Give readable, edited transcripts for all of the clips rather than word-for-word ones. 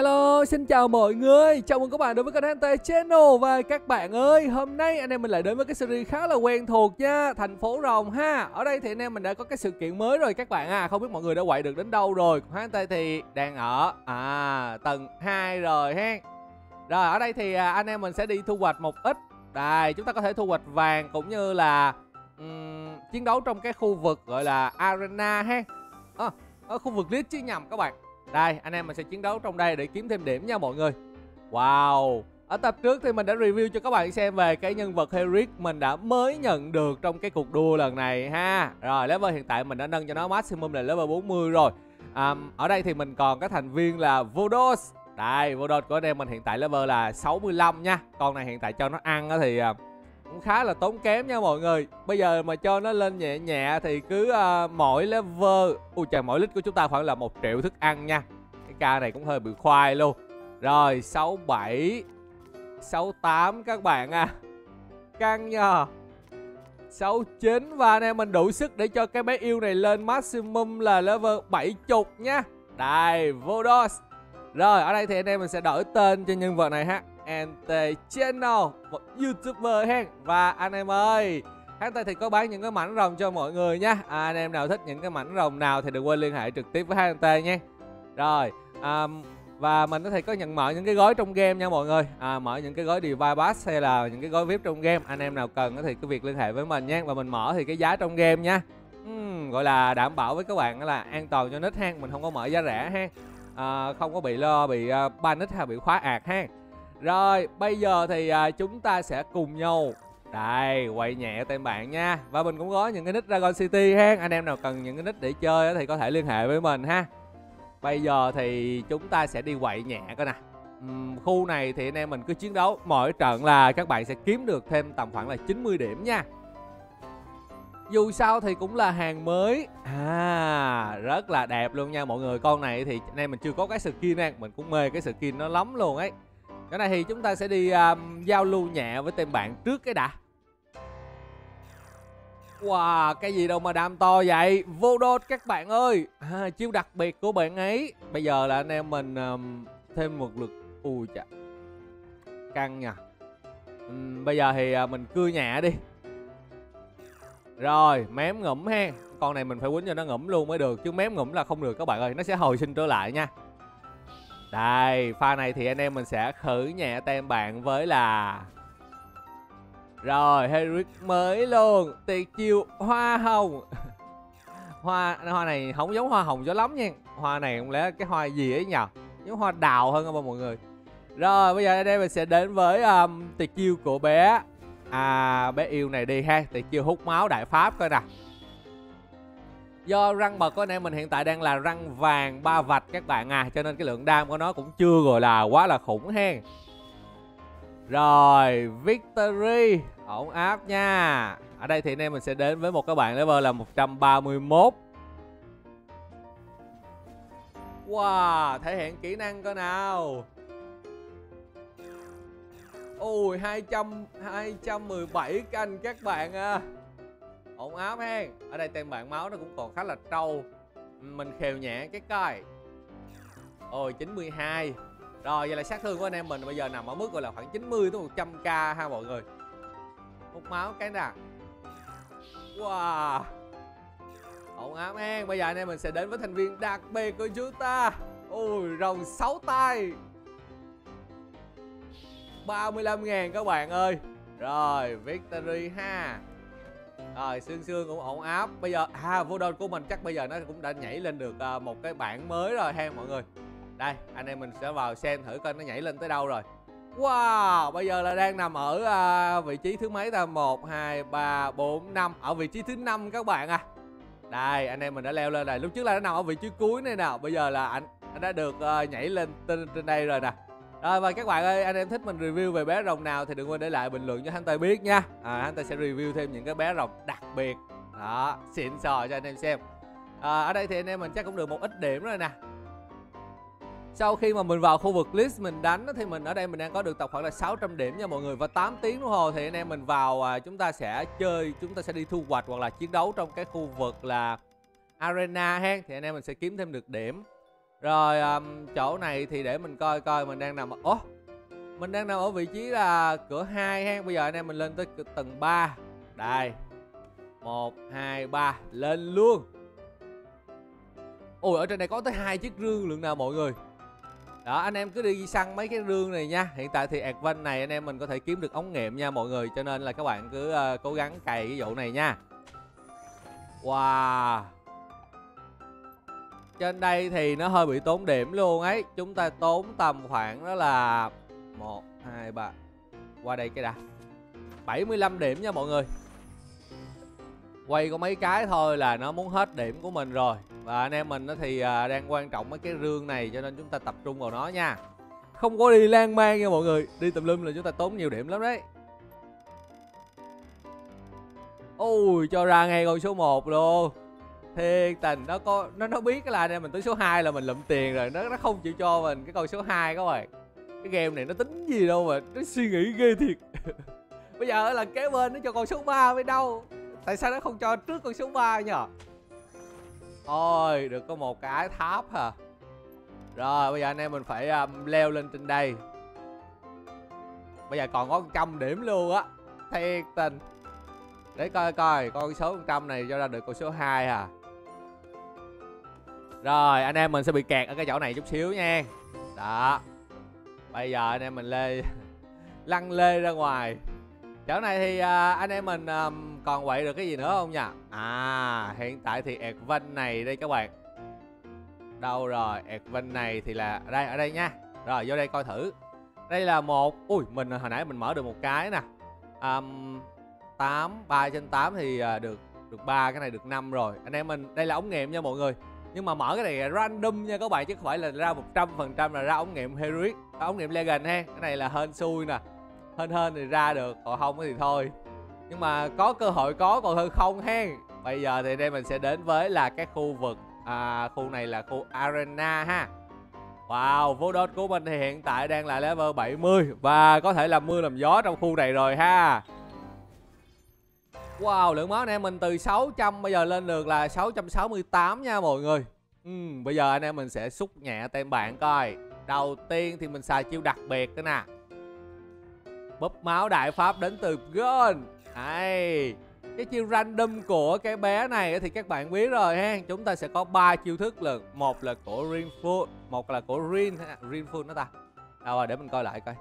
Hello, xin chào mọi người. Chào mừng các bạn đến với kênh HNT Channel. Và các bạn ơi, hôm nay anh em mình lại đến với cái series khá là quen thuộc nha, Thành phố Rồng ha. Ở đây thì anh em mình đã có cái sự kiện mới rồi các bạn à. Không biết mọi người đã quậy được đến đâu rồi. HNT thì đang ở tầng 2 rồi ha. Rồi, ở đây thì anh em mình sẽ đi thu hoạch một ít. Đây, chúng ta có thể thu hoạch vàng cũng như là chiến đấu trong cái khu vực gọi là Arena ha. Ở khu vực Lead chứ nhầm các bạn. Đây, anh em mình sẽ chiến đấu trong đây để kiếm thêm điểm nha mọi người. Wow. Ở tập trước thì mình đã review cho các bạn xem về cái nhân vật Heroic mình đã mới nhận được trong cái cuộc đua lần này ha. Rồi, level hiện tại mình đã nâng cho nó maximum là level 40 rồi. Ở đây thì mình còn cái thành viên là Vodos. Đây, Voldos của anh em mình hiện tại level là 65 nha. Con này hiện tại cho nó ăn thì cũng khá là tốn kém nha mọi người. Bây giờ mà cho nó lên nhẹ nhẹ thì cứ mỗi level, mỗi lít của chúng ta khoảng là 1 triệu thức ăn nha. Cái ca này cũng hơi bị khoai luôn. Rồi 67 68 các bạn à. Căng nhờ. 69 và anh em mình đủ sức để cho cái bé yêu này lên maximum là level 70 nha. Đây, Voldos. Rồi, ở đây thì anh em mình sẽ đổi tên cho nhân vật này ha, HNT Channel, một YouTuber ha. Và anh em ơi, HNT thì có bán những cái mảnh rồng cho mọi người nha. Anh em nào thích những cái mảnh rồng nào thì đừng quên liên hệ trực tiếp với HNT nha. Rồi, và mình có thể có nhận mở những cái gói trong game nha mọi người. Mở những cái gói Divine Pass hay là những cái gói VIP trong game. Anh em nào cần thì cứ việc liên hệ với mình nha. Và mình mở thì cái giá trong game nha. Gọi là đảm bảo với các bạn là an toàn cho nick ha. Mình không có mở giá rẻ ha. Không có bị lo bị panic hay bị khóa ạt ha. Rồi bây giờ thì chúng ta sẽ cùng nhau đây quậy nhẹ tên bạn nha. Và mình cũng có những cái nick Dragon City ha. Anh em nào cần những cái nick để chơi thì có thể liên hệ với mình ha. Bây giờ thì chúng ta sẽ đi quậy nhẹ coi nè. Khu này thì anh em mình cứ chiến đấu. Mỗi trận là các bạn sẽ kiếm được thêm tầm khoảng là 90 điểm nha. Dù sao thì cũng là hàng mới. Rất là đẹp luôn nha mọi người. Con này thì anh em mình chưa có cái skin này. Mình cũng mê cái skin nó lắm luôn ấy. Cái này thì chúng ta sẽ đi giao lưu nhẹ với tên bạn trước cái đã. Wow, cái gì đâu mà đam to vậy. Vodos các bạn ơi. Chiêu đặc biệt của bạn ấy. Bây giờ là anh em mình thêm một lượt. Ui chà, căng nha. Bây giờ thì mình cưa nhẹ đi. Rồi, mém ngủm ha. Con này mình phải quýnh cho nó ngủm luôn mới được. Chứ mém ngủm là không được các bạn ơi. Nó sẽ hồi sinh trở lại nha. Đây, pha này thì anh em mình sẽ khử nhẹ tem bạn với là... Rồi, Heroic mới luôn. Tiệt chiêu hoa hồng. Hoa này không giống hoa hồng cho lắm nha. Hoa này không lẽ cái hoa gì ấy nhờ. Giống hoa đào hơn không mọi người. Rồi, bây giờ anh em mình sẽ đến với tiệt chiêu của bé. Bé yêu này đi ha. Thì chưa hút máu đại pháp coi nè. Do răng bật của anh em mình hiện tại đang là răng vàng 3 vạch các bạn à. Cho nên cái lượng đam của nó cũng chưa gọi là quá là khủng hen. Rồi Victory. Ổn áp nha. Ở đây thì anh em mình sẽ đến với một cái bạn level là 131. Wow. Thể hiện kỹ năng coi nào. Ui, 217 canh các bạn à. Ổn áp ha. Ở đây tem bạn máu nó cũng còn khá là trâu. Mình khều nhẹ cái coi. Ôi, 92. Rồi, vậy là sát thương của anh em mình bây giờ nằm ở mức gọi là khoảng 90 tới 100k ha mọi người. Hút máu cái nè. Wow. Ổn áp ha. Bây giờ anh em mình sẽ đến với thành viên đặc biệt của chúng ta. Ôi, rồng 6 tay. 35.000 các bạn ơi. Rồi Victory ha. Rồi xương cũng ổn áp. Bây giờ Vodos của mình chắc bây giờ nó cũng đã nhảy lên được một cái bảng mới rồi ha mọi người. Đây anh em mình sẽ vào xem thử coi nó nhảy lên tới đâu rồi. Wow. Bây giờ là đang nằm ở vị trí thứ mấy ta. 1, 2, 3, 4, 5. Ở vị trí thứ 5 các bạn à. Đây anh em mình đã leo lên này. Lúc trước là nó nằm ở vị trí cuối này nào. Bây giờ là anh đã được nhảy lên trên đây rồi nè. Rồi và các bạn ơi, anh em thích mình review về bé rồng nào thì đừng quên để lại bình luận cho HNT biết nha. HNT sẽ review thêm những cái bé rồng đặc biệt. Đó, xịn sò cho anh em xem. Ở đây thì anh em mình chắc cũng được một ít điểm rồi nè. Sau khi mà mình vào khu vực list mình đánh thì mình ở đây mình đang có được tầm khoảng là 600 điểm nha mọi người. Và 8 tiếng đồng hồ thì anh em mình vào chúng ta sẽ đi thu hoạch hoặc là chiến đấu trong cái khu vực là Arena ha. Thì anh em mình sẽ kiếm thêm được điểm. Rồi chỗ này thì để mình coi coi mình đang nằm ở... Ủa? Mình đang nằm ở vị trí là cửa 2 ha. Bây giờ anh em mình lên tới tầng 3. Đây 1, 2, 3. Lên luôn. Ôi ở trên này có tới 2 chiếc rương lượng nào mọi người. Đó anh em cứ đi săn mấy cái rương này nha. Hiện tại thì Advent này anh em mình có thể kiếm được ống nghiệm nha mọi người. Cho nên là các bạn cứ cố gắng cày cái vụ này nha. Wow. Trên đây thì nó hơi bị tốn điểm luôn ấy. Chúng ta tốn tầm khoảng đó là 1, 2, 3. Qua đây cái đã. 75 điểm nha mọi người. Quay có mấy cái thôi là nó muốn hết điểm của mình rồi. Và anh em mình thì đang quan trọng mấy cái rương này, cho nên chúng ta tập trung vào nó nha. Không có đi lan man nha mọi người. Đi tùm lum là chúng ta tốn nhiều điểm lắm đấy. Ôi cho ra ngay con số 1 luôn. Thiệt tình, nó có nó biết là anh em mình tới số 2 là mình lụm tiền rồi, nó không chịu cho mình cái con số 2 các bạn. Cái game này nó tính gì đâu mà nó suy nghĩ ghê thiệt. Bây giờ là kế bên nó cho con số 3 mới đâu. Tại sao nó không cho trước con số 3 nhờ? Ôi, được có một cái tháp hả. Rồi, bây giờ anh em mình phải leo lên trên đây. Bây giờ còn có 100 điểm luôn á. Thiệt tình. Để coi coi, con số 100 này cho ra được con số 2 hả. Rồi, anh em mình sẽ bị kẹt ở cái chỗ này chút xíu nha. Đó. Bây giờ anh em mình lê lăn lê ra ngoài. Chỗ này thì anh em mình còn quậy được cái gì nữa không nha. À hiện tại thì Advent này đây các bạn. Đâu rồi Advent này thì là đây, ở đây nha. Rồi vô đây coi thử. Đây là một, ui mình hồi nãy mình mở được một cái nè. 8, 3 trên 8 thì được 3, cái này được 5 rồi. Anh em mình, đây là ống nghiệm nha mọi người. Nhưng mà mở cái này random nha các bạn, chứ không phải là ra 100% là ra ống nghiệm Heroic, ống nghiệm Legend ha. Cái này là hên xui nè. Hên thì ra được, còn không thì thôi. Nhưng mà có cơ hội có, còn hơn không ha. Bây giờ thì đây mình sẽ đến với là cái khu vực khu này là khu Arena ha. Wow, Vodos của mình thì hiện tại đang là level 70 và có thể làm mưa làm gió trong khu này rồi ha. Wow, lượng máu anh em mình từ 600 bây giờ lên được là 668 nha mọi người. Bây giờ anh em mình sẽ xúc nhẹ tên bạn coi. Đầu tiên thì mình xài chiêu đặc biệt cái nè. Bóp máu đại pháp đến từ Gun. Đây. Cái chiêu random của cái bé này thì các bạn biết rồi ha. Chúng ta sẽ có 3 chiêu thức lần. Một là của Rinful, một là của Rinful nó ta. Đâu rồi để mình coi lại coi.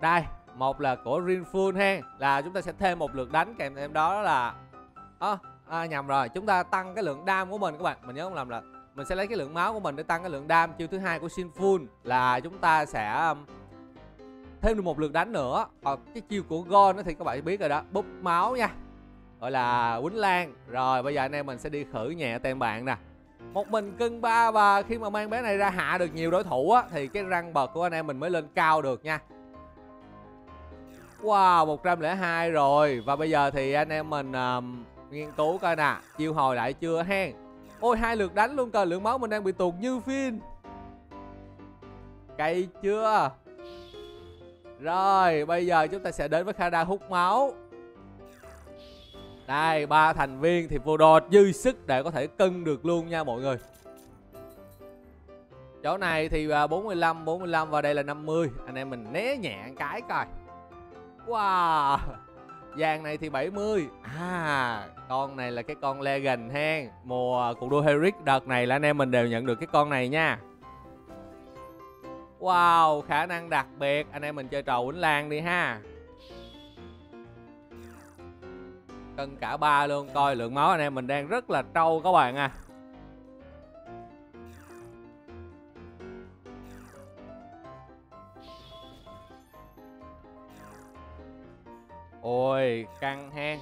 Đây. Một là của Rinful ha, là chúng ta sẽ thêm một lượt đánh kèm thêm đó là nhầm rồi, chúng ta tăng cái lượng đam của mình các bạn. Mình nhớ không lầm là mình sẽ lấy cái lượng máu của mình để tăng cái lượng đam. Chiêu thứ hai của Sinful là chúng ta sẽ thêm được một lượt đánh nữa. Còn cái chiêu của Gold thì các bạn biết rồi đó, búp máu nha, gọi là quýnh lan. Rồi bây giờ anh em mình sẽ đi khử nhẹ tên bạn nè. Một mình cưng ba, và khi mà mang bé này ra hạ được nhiều đối thủ á, thì cái răng bật của anh em mình mới lên cao được nha. Wow, 102 rồi. Và bây giờ thì anh em mình nghiên cứu coi nè, chiêu hồi lại chưa hen. Ôi, 2 lượt đánh luôn cơ, lượng máu mình đang bị tụt như phin. Cay chưa. Rồi, bây giờ chúng ta sẽ đến với khả năng hút máu. Đây, 3 thành viên thì vô đột dư sức để có thể cân được luôn nha mọi người. Chỗ này thì 45, 45 và đây là 50. Anh em mình né nhẹ cái coi. Wow, vàng này thì 70. À, con này là cái con Legend hen. Mùa cuộc đua Heroic đợt này là anh em mình đều nhận được cái con này nha. Wow, khả năng đặc biệt. Anh em mình chơi trò quýnh lan đi ha. Cân cả 3 luôn. Coi lượng máu anh em mình đang rất là trâu các bạn à. Ôi, căng hen.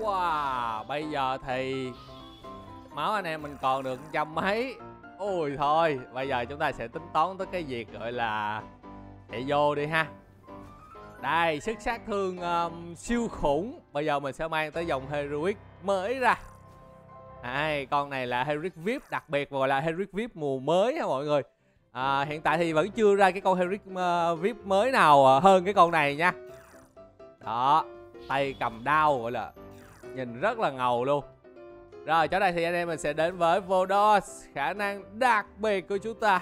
Wow, bây giờ thì máu anh em mình còn được trăm mấy. Ôi thôi, bây giờ chúng ta sẽ tính toán tới cái việc gọi là chạy vô đi ha. Đây, sức sát thương siêu khủng. Bây giờ mình sẽ mang tới dòng Heroic mới ra. Con này là Heroic VIP đặc biệt, gọi là Heroic VIP mùa mới ha mọi người. Hiện tại thì vẫn chưa ra cái con Heroic VIP mới nào hơn cái con này nha. Đó, tay cầm đao gọi là nhìn rất là ngầu luôn. Rồi chỗ này thì anh em mình sẽ đến với Vodos, khả năng đặc biệt của chúng ta.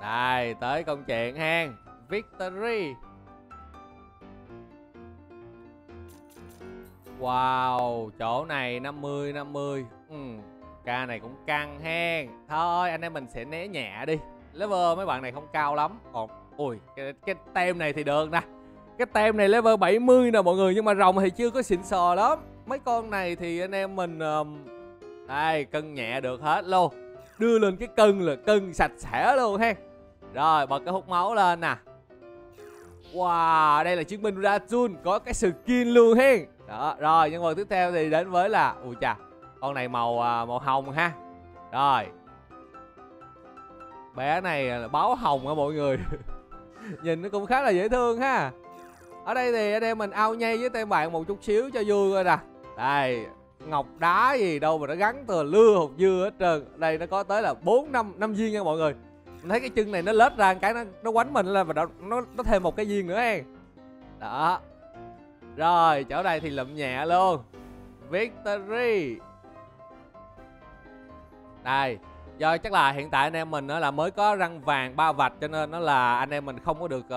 Đây, tới công chuyện hang Victory. Wow, chỗ này 50-50. Ca này cũng căng hang. Thôi anh em mình sẽ né nhẹ đi. Level mấy bạn này không cao lắm. Ui, cái tem này thì được nè. Cái tem này level 70 nè mọi người. Nhưng mà rồng thì chưa có xịn sò lắm. Mấy con này thì anh em mình đây, cân nhẹ được hết luôn. Đưa lên cái cân là cân sạch sẽ luôn ha. Rồi bật cái hút máu lên nè. Wow, đây là chiến binh Razun, có cái skin luôn ha. Đó, rồi nhân vật tiếp theo thì đến với là con này màu hồng ha. Rồi bé này là báo hồng á mọi người. Nhìn nó cũng khá là dễ thương ha. Ở đây thì anh em mình ao nhay với tên bạn một chút xíu cho vui coi nè. Đây, ngọc đá gì đâu mà nó gắn từ lưa hột dưa hết trơn. Đây nó có tới là 4-5 viên nha mọi người. Mình thấy cái chân này nó lết ra cái nó quánh mình lên và nó thêm một cái viên nữa ha. Đó. Rồi chỗ này thì lụm nhẹ luôn Victory. Đây, do chắc là hiện tại anh em mình là mới có răng vàng 3 vạch cho nên nó là anh em mình không có được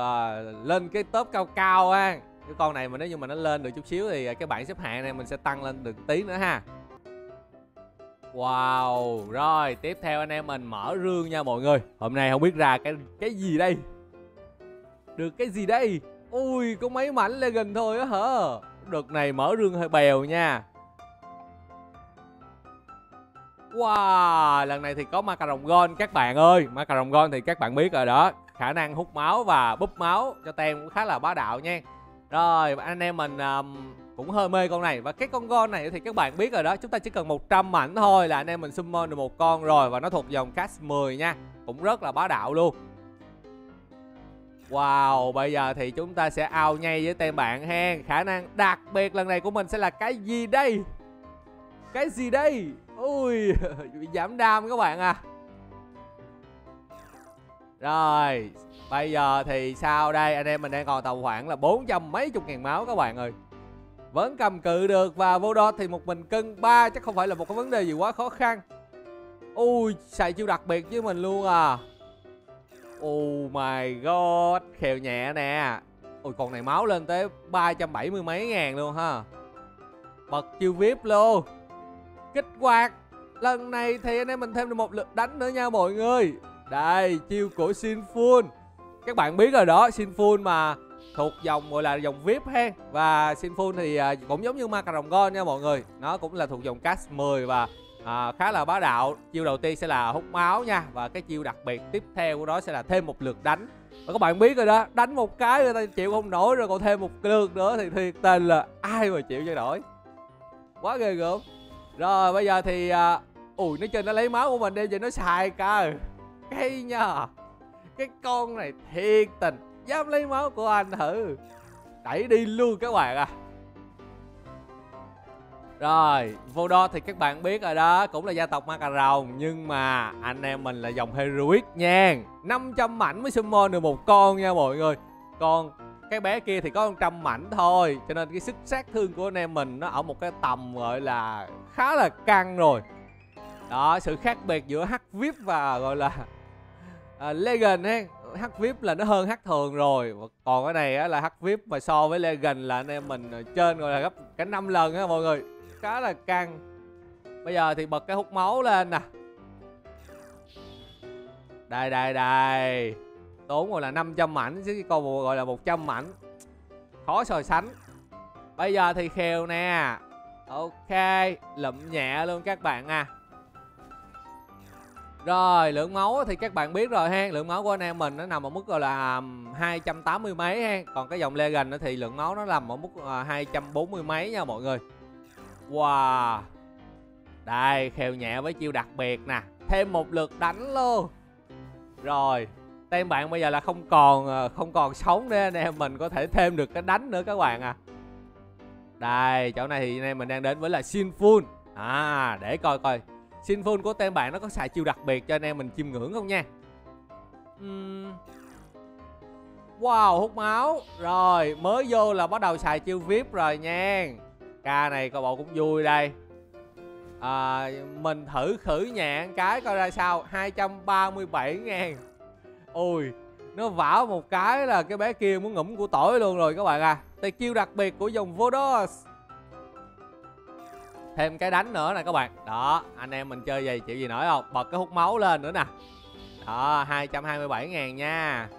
lên cái top cao cao ha. Cái con này mà nếu như mà nó lên được chút xíu thì cái bảng xếp hạng này mình sẽ tăng lên được tí nữa ha. Wow, rồi tiếp theo anh em mình mở rương nha mọi người. Hôm nay không biết ra cái gì đây. Được cái gì đây? Ui, có mấy mảnh Legend thôi á hả? Đợt này mở rương hơi bèo nha. Wow, lần này thì có Macaron Gold các bạn ơi. Macaron Gold thì các bạn biết rồi đó. Khả năng hút máu và búp máu cho tem cũng khá là bá đạo nha. Rồi anh em mình cũng hơi mê con này. Và cái con Gold này thì các bạn biết rồi đó. Chúng ta chỉ cần 100 mảnh thôi là anh em mình summon được một con rồi. Và nó thuộc dòng cast 10 nha. Cũng rất là bá đạo luôn. Wow, bây giờ thì chúng ta sẽ ao nhay với tên bạn hen. Khả năng đặc biệt lần này của mình sẽ là cái gì đây? Cái gì đây? Ui, bị giảm đam các bạn à. Rồi, bây giờ thì sao đây? Anh em mình đang còn tầm khoảng là 400 mấy chục ngàn máu các bạn ơi. Vẫn cầm cự được và Vodos thì một mình cân 3 chắc không phải là một cái vấn đề gì quá khó khăn. Ui, xài chiêu đặc biệt với mình luôn à. Oh my god, khều nhẹ nè. Ôi con này máu lên tới 370 mấy ngàn luôn ha. Bật chiêu VIP luôn. Kích hoạt. Lần này thì anh em mình thêm được một lực đánh nữa nha mọi người. Đây, chiêu của Sinful. Các bạn biết rồi đó, Sinful mà thuộc dòng gọi là dòng VIP ha. Và Sinful thì cũng giống như Macaron Gold nha mọi người. Nó cũng là thuộc dòng cast 10 và khá là bá đạo. Chiêu đầu tiên sẽ là hút máu nha. Và cái chiêu đặc biệt tiếp theo của nó sẽ là thêm một lượt đánh. Và các bạn biết rồi đó, đánh một cái người ta chịu không nổi rồi còn thêm một lượt nữa thì thiệt tình là ai mà chịu cho nổi. Quá ghê gớm. Rồi bây giờ thì ui, nó trên nó lấy máu của mình đem về nó xài cơ. Cái nha. Cái con này thiệt tình dám lấy máu của anh thử. Đẩy đi luôn các bạn à. Rồi, Vodos thì các bạn biết rồi đó, cũng là gia tộc Macaron. Nhưng mà anh em mình là dòng Heroic nha. 500 mảnh mới summon được một con nha mọi người. Còn cái bé kia thì có 100 mảnh thôi. Cho nên cái sức sát thương của anh em mình nó ở một cái tầm gọi là khá là căng rồi. Đó, sự khác biệt giữa HVIP và gọi là Legend ha. HVIP là nó hơn H thường rồi. Còn cái này á, là HVIP mà so với Legend là anh em mình trên gọi là gấp cả 5 lần á mọi người. Khá là căng. Bây giờ thì bật cái hút máu lên nè. Đây đây đây. Tốn gọi là 500 mảnh chứ con gọi là 100 mảnh. Khó so sánh. Bây giờ thì khều nè. Ok, lụm nhẹ luôn các bạn à. Rồi lượng máu thì các bạn biết rồi ha. Lượng máu của anh em mình nó nằm ở mức gọi là 280 mấy ha. Còn cái dòng Legend thì lượng máu nó nằm ở mức 240 mấy nha mọi người. Wow. Đây, khều nhẹ với chiêu đặc biệt nè. Thêm một lượt đánh luôn. Rồi tên bạn bây giờ là không còn sống để anh em mình có thể thêm được cái đánh nữa các bạn à. Đây, chỗ này thì mình đang đến với là Sinful. À, để coi coi Sinful của tên bạn nó có xài chiêu đặc biệt cho anh em mình chiêm ngưỡng không nha. Wow, hút máu. Rồi, mới vô là bắt đầu xài chiêu VIP rồi nha. Ca này coi bộ cũng vui đây. Mình thử khử nhạn cái coi ra sao. 237.000. Ui, nó vả một cái là cái bé kia muốn ngủm của tỏi luôn rồi các bạn à. Tài chiêu đặc biệt của dòng Vodos. Thêm cái đánh nữa nè các bạn. Đó, anh em mình chơi gì chịu gì nổi không? Bật cái hút máu lên nữa nè. Đó, 227.000 nha.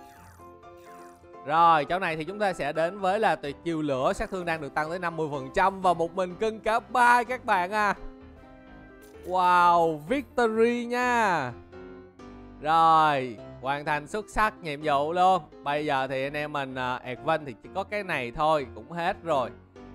Rồi, chỗ này thì chúng ta sẽ đến với là tuyệt chiêu lửa. Sát thương đang được tăng tới 50% và một mình cưng cả 3 các bạn à. Wow, victory nha. Rồi, hoàn thành xuất sắc nhiệm vụ luôn. Bây giờ thì anh em mình advent thì chỉ có cái này thôi, cũng hết rồi.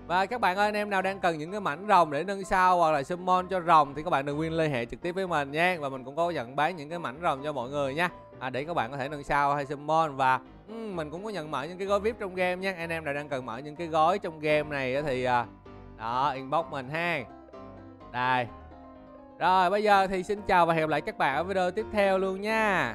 Và các bạn ơi, anh em nào đang cần những cái mảnh rồng để nâng sao hoặc là summon cho rồng thì các bạn đừng quên liên hệ trực tiếp với mình nha. Và mình cũng có nhận bán những cái mảnh rồng cho mọi người nha, để các bạn có thể nâng sao hay summon. Và mình cũng có nhận mở những cái gói VIP trong game nha. Anh em nào đang cần mở những cái gói trong game này thì đó, inbox mình ha. Đây. Rồi bây giờ thì xin chào và hẹn gặp lại các bạn ở video tiếp theo luôn nha.